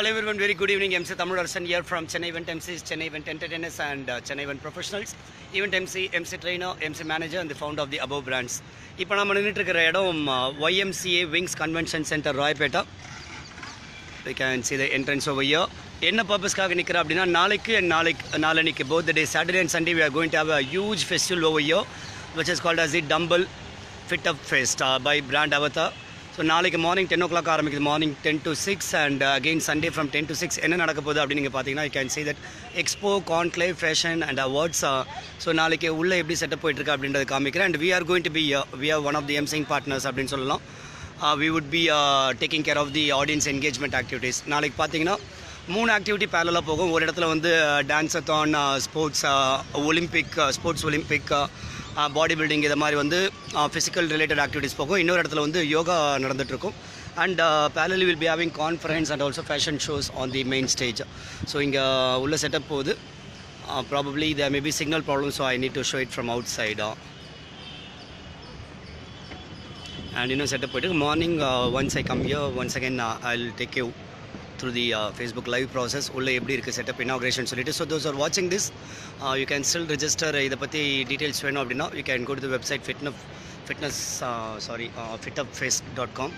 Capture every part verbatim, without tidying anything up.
Hello everyone, very good evening. M C Tamilarasan here from Chennai Event M Cs, Chennai Event Entertainers and uh, Chennai Event Professionals. Event M C, M C Trainer, M C Manager and the founder of the above brands. Now we are in Y M C A Wings Convention Center, Royapettah. You can see the entrance over here. What purpose is it? Both the days, Saturday and Sunday, we are going to have a huge festival over here, which is called as the Dumble Fit Up Fest uh, by Brand Avatar. So morning ten o'clock morning ten to six and uh, again Sunday from ten to six you can see that expo, conclave, fashion and awards. Uh, so and we are going to be uh, we are one of the MCing partners. Uh, we would be uh, taking care of the audience engagement activities. Nalik pathina moon activity parallel pogum oru edathula vandu danceathon, sports uh, olympic uh, sports olympic uh, Uh, bodybuilding, uh, physical related activities, yoga, and uh, parallelly we'll be having conference and also fashion shows on the main stage. So inga set up uh, probably there may be signal problem, so I need to show it from outside. Uh. And you know set up morning uh, once I come here, once again uh, I'll take you through the uh, Facebook live process. Setup inauguration. So those who are watching this, uh, you can still register. Details you can go to the website fitness, fitness uh, sorry, uh, fit up fest dot com.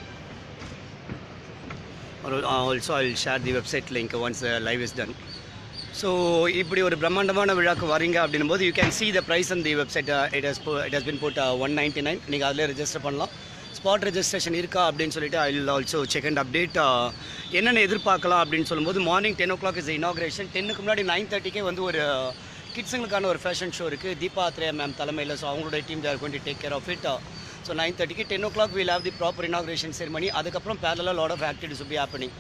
Also, I'll share the website link once the live is done. So you can see the price on the website. Uh, it has it has been put uh, one ninety-nine. You can register. Spot registration irka, I'll also check and update. Uh, morning ten o'clock is the inauguration. nine thirty kids a fashion show. Deepa Atriya ma'am, Talamayla, so our team, they are going to take care of it. Uh, so nine thirty, ten o'clock we'll have the proper inauguration ceremony. Adakapram parallel a lot of activities will be happening.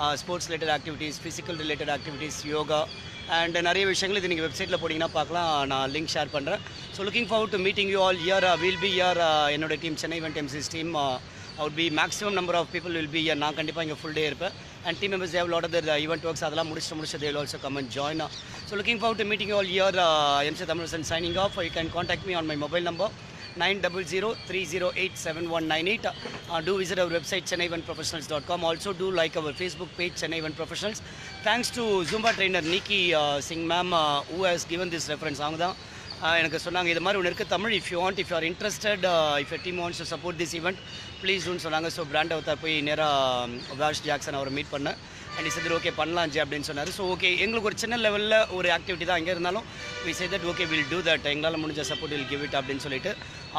Uh, sports related activities, physical related activities, yoga. And uh, nariya vishayangal idu neenga website la podinga paakala na link share pandren. So looking forward to meeting you all here. Uh, we'll be here uh, in our team Chennai Event M Cs team. Uh, I would be maximum number of people will be here. Na kandipa inga full day irpa. And team members, they have a lot of their uh, event works adala mudichu mudichu they will also come and join. Uh, so looking forward to meeting you all here. uh, M C Thamizh signing off. You can contact me on my mobile number nine zero zero three zero eight seven one nine eight. Uh, do visit our website Chennai One Professionals dot com. Also do like our Facebook page Chennai One Professionals. Thanks to Zumba trainer Nikki uh, Singh ma'am uh, who has given this reference. Uh, if you want, if you are interested, uh, if your team wants to support this event, please do. So Brand Avatar poi nera Vars Jackson avara meet panna. And he said, okay, pannalam je appdin sonnaru. So okay, engalukku or channel level la or activity da inga irundhalum we said that okay, we'll do that. Engalala mudinja support will give it appdin solittu.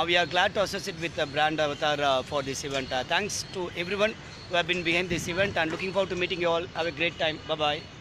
We are glad to associate with Brand Avatar uh, for this event. Uh, thanks to everyone who have been behind this event and looking forward to meeting you all. Have a great time. Bye bye.